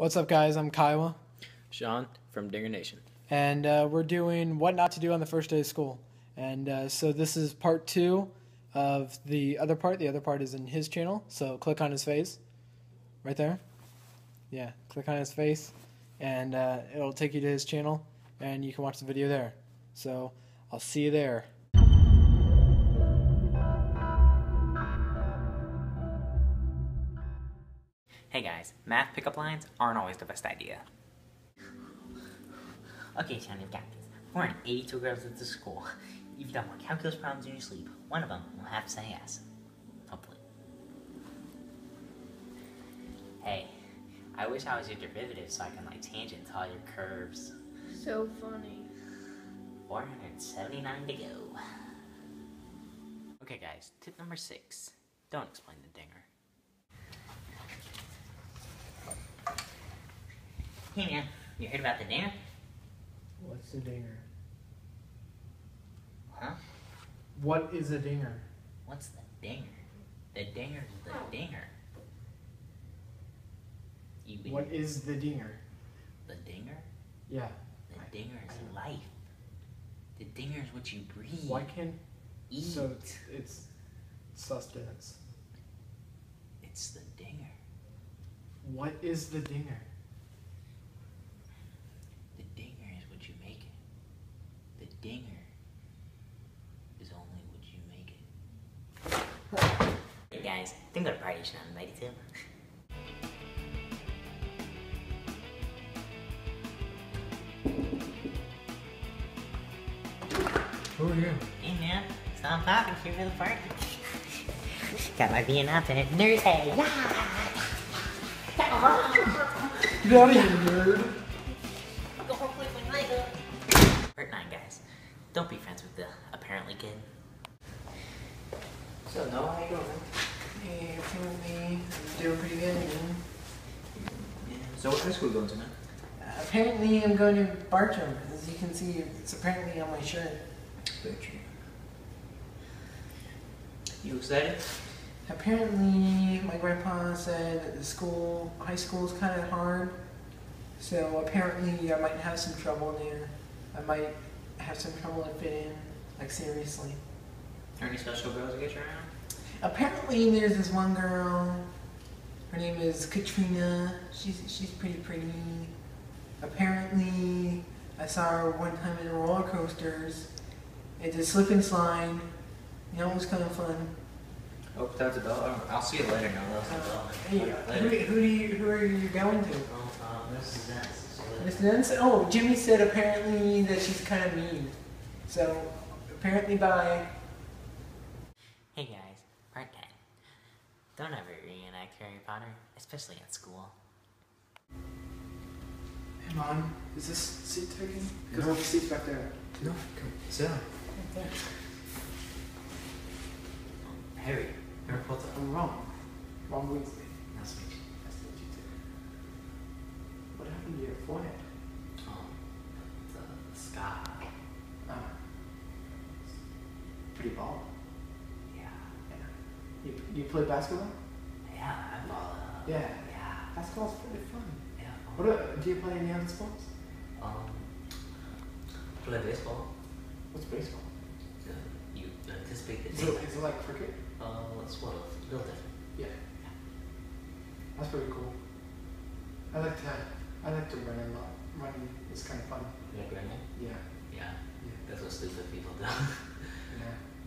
What's up, guys? I'm Kiowa. Sean from DingerNation. And we're doing what not to do on the first day of school. And so this is part two of the other part. The other part is in his channel. So click on his face right there. Yeah, click on his face. And it'll take you to his channel. And you can watch the video there. So I'll see you there. Hey guys, math pickup lines aren't always the best idea. Okay, Sean, you've got this. We're in 82 girls at the school. You've done more calculus problems in your sleep. One of them will have to say yes. Hopefully. Hey, I wish I was your derivative so I can like tangent to all your curves. So funny. 479 to go. Okay guys, tip number 6. Don't explain the dinger. Hey man, you heard about the dinger? What's a dinger? Huh? What is a dinger? What's the dinger? The dinger's the dinger. What is the dinger? The dinger? Yeah. The dinger is life. The dinger is what you breathe. Why can't eat? So it's sustenance. It's the dinger. What is the dinger? Dinger is only what you make it. Hey guys, I think that party you're not invited to. Who are you? Hey man, it's not popping here for the party. Got my V&F in it. Nerd head. Get out of here, nerd. Don't be friends with the apparently kid. So, Noah, how you doing? Hey, I'm doing pretty good. Yeah. So, what high school are you going to now? Apparently, I'm going to Bartram. As you can see, it's apparently on my shirt. Very true. You excited? Apparently, my grandpa said that the school, high school is kind of hard. So, apparently, I might have some trouble there. I might have some trouble to fit in, like seriously. Are any special girls that get you around? Apparently there's this one girl, her name is Katrina, she's pretty pretty. Apparently I saw her one time in roller coasters. It's a slip and slide, you know, it was kind of fun. Oh, that's a bell? I'll see you later now. Who are you going to? Oh, Mrs. Nance. Mrs. Nance? Oh, Jimmy said apparently that she's kind of mean. So, apparently bye. Hey guys, part 10. Don't ever reenact Harry Potter, especially at school. Hey Mom, is this seat taken? Because no. The seat's back there. No, come sit down. Right there. Harry, Harry Potter. I'm wrong. Wrong with me. Nice to meet you. Nice to meet you too. What happened to your forehead? Oh, the scar. Oh. Pretty bald. Yeah. Yeah. You play basketball? Yeah, I ball. Yeah. Yeah. Basketball's pretty fun. Yeah. Do you play any other sports? Play baseball. What's baseball? You anticipate that. Is it like cricket? It's one of a little different. Yeah. That's pretty cool. I like to run a lot. Running is kind of fun. You like running? Yeah. Yeah. Yeah. That's what stupid people do. Yeah.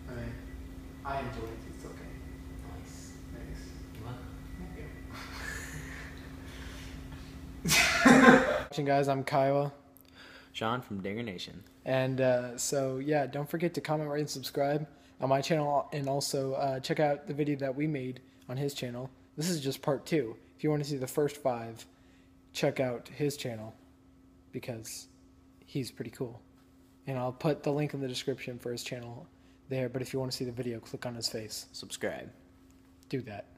I mean, I enjoy it. It's okay. Nice. Nice. You want? Thank you. Watching guys, I'm Kiowa. Sean from DingerNation. And so yeah, don't forget to comment, rate, and subscribe on my channel, and also check out the video that we made on his channel. This is just part 2. If you want to see the first 5, check out his channel because he's pretty cool. And I'll put the link in the description for his channel there, but if you want to see the video, click on his face. Subscribe. Do that.